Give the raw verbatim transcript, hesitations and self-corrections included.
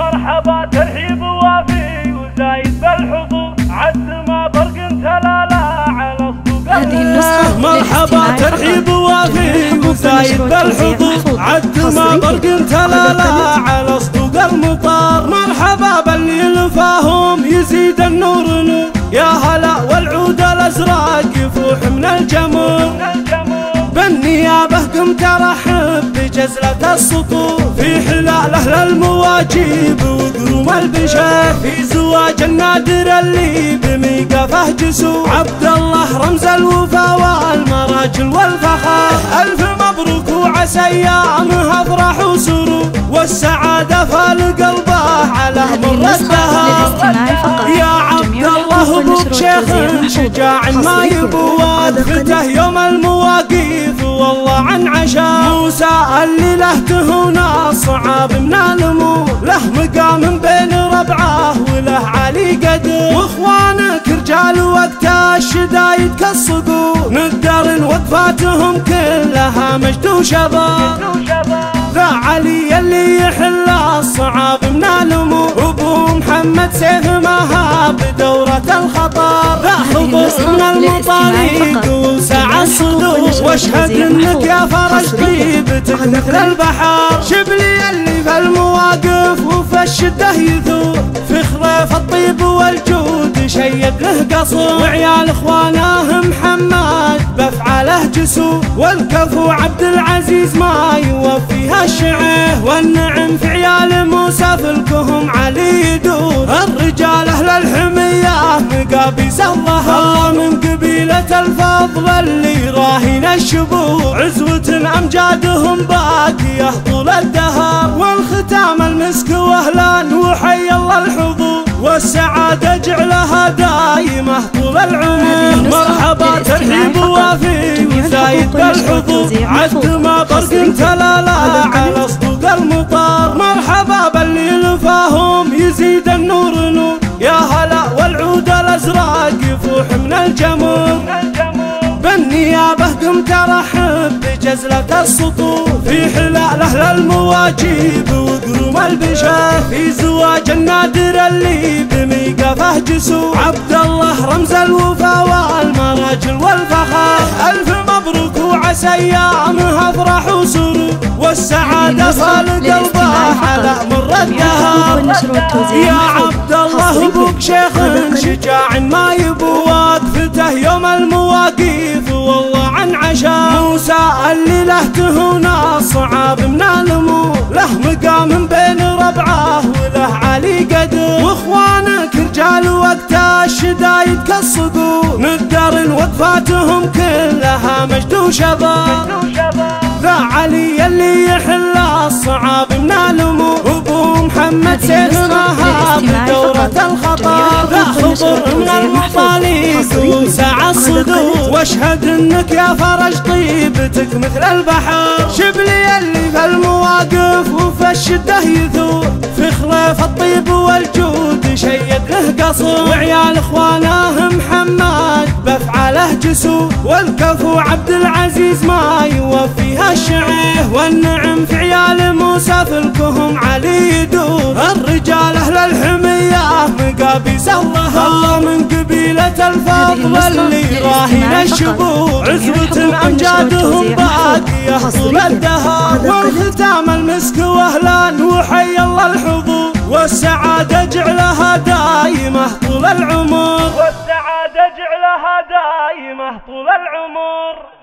مرحبا ترحيب وافي وزايد بالحضور عد ما برق تلالا على الصدور. هذه النسخة مرحبا ترحيب وافي وزايد بالحضور عد ما برق تلالا على الصدور المطار. مرحبا باللي الفاهم يزيد النور نور يا هلا والعود الازرق يفوح من الجمر. بالنيابه قمت ارحب بجزله السطور في حلال اهل المواجيب وقروم البشر. في زواج النادر اللي بميقافه جسور عبد الله رمز الوفا والمراجل والفخر. الف مبروك وعسى ايامها افراح وسرور والسعاده فالقلبه على مر الدهر. يا عبد الله ابوك شيخ شجاع ما يبواد فته يوم المواقف والله عن عشاء. موسى اللي له تهونا الصعاب من الامور له مقام بين ربعه وله علي قدر. واخوانك رجال وقتها الشدايد كالصقور ندر وقفاتهم كلها مجد وشباب. ذا علي اللي يحل الصعاب من الامور ابو محمد سيف ماها بدورة الخطر. ذا حضور من المطاريق وسع الصدور واشهد انك يا فرج طيبتك مثل البحر. شبلي اللي في المواقف وفي الشده يثور فخره في الطيب والجود شيق له قصور. وعيال اخوانه محمد بفعله جسور والكفو عبد العزيز ما يوفيها الشعه. والنعم في عيال موسى فلكهم علي يدور الرجال اهل الحميه مقابيس الظهر. من قبيله الفضل اللي راهن الشبور عزوه امجادهم باقيه طول الدهر. والختام المسك واهلا وحي الله الحضور والسعاده اجعلها دايمه طول العمر. مرحبا ترحيب وافي وزايد الحضور عد ما برق تلالا على صدوق المطار. مرحبا باللي الفاهم يزيد النور نور يا هلا والعود الازرق يفوح من الجمر. بالنيابه قمت ارحب بجزله السطور في حلال اهل المواجيب وقروم البشر. في زواج النادر اللي بميقافه جسور عبد الله رمز الوفا والمراجل والفخر. الف مبروك وعسى ايامها افراح وسرور والسعاده فالقلبه على مر الدهر. يا عبد الله ابوك شيخ شجاع ما يبواد فته يوم المواقف والله عن عشاء. موسى اللي له تهونا الصعاب من الامور له مقام بين ربعه وله علي قدر. واخوانك رجال وقتها الشدايد كالصقور ندر وقفاتهم كلها مجد وشباب. ذا علي اللي يحل الصعاب من الامور ابو محمد سيف ماها بدوره الخطر. ذا حضور من المطاليق وسع الصدور واشهد انك يا فرج طيبتك مثل البحر. شبلي اللي في المواقف وفي الشده يثور فخره في الطيب والجود شيق له قصور. وعيال اخوانه محمد بفعله جسور والكفو عبد العزيز ما يوفيها الشعه. والنعم في عيال موسى فلكهم علي يدور الرجال اهل الحميه مقابيس الله. من قبيله الفضل اللي راهن الشبور عزوه امجادهم باقيه طول الدهر. والختام المسك واهلا وحي الله الحضور والسعاده اجعلها دايمه طول العمر. والسعاده اجعلها دايمه طول العمر.